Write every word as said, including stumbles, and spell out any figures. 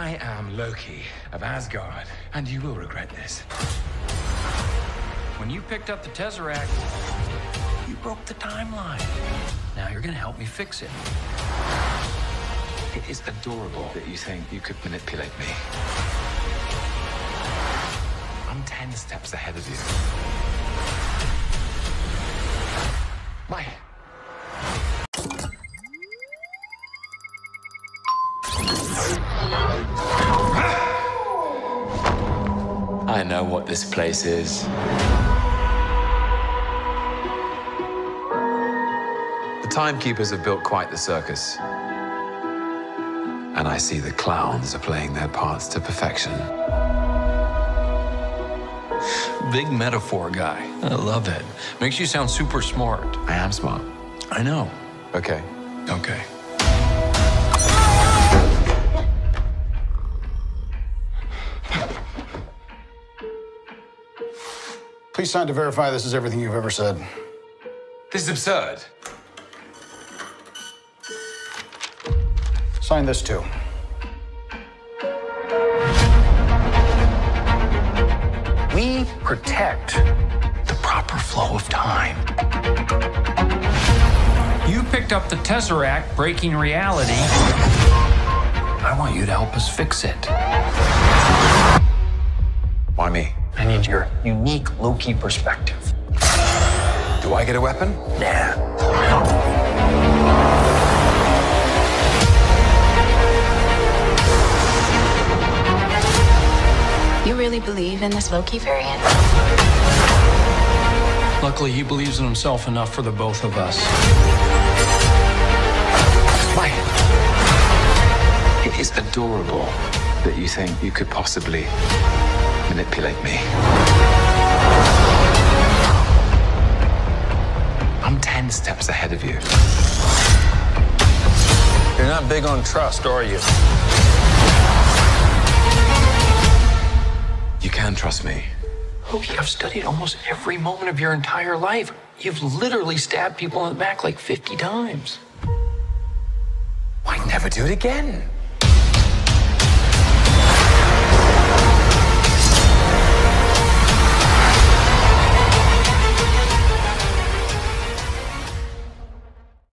I am Loki of Asgard, and you will regret this. When you picked up the Tesseract, you broke the timeline. Now you're gonna help me fix it. It is adorable that you think you could manipulate me. I'm ten steps ahead of you. Bye. I know what this place is. The timekeepers have built quite the circus. And I see the clowns are playing their parts to perfection. Big metaphor guy. I love it. Makes you sound super smart. I am smart. I know. Okay. Okay. Please sign to verify this is everything you've ever said. This is absurd. Sign this too. We protect the proper flow of time. You picked up the Tesseract, breaking reality. I want you to help us fix it. Why me? I need your unique Loki perspective. Do I get a weapon? Nah. You really believe in this Loki variant? Luckily, he believes in himself enough for the both of us. Why? It is adorable that you think you could possibly manipulate me. I'm ten steps ahead of you. You're not big on trust, are you? You can trust me. Loki, I've studied almost every moment of your entire life. You've literally stabbed people in the back like fifty times. Why never do it again?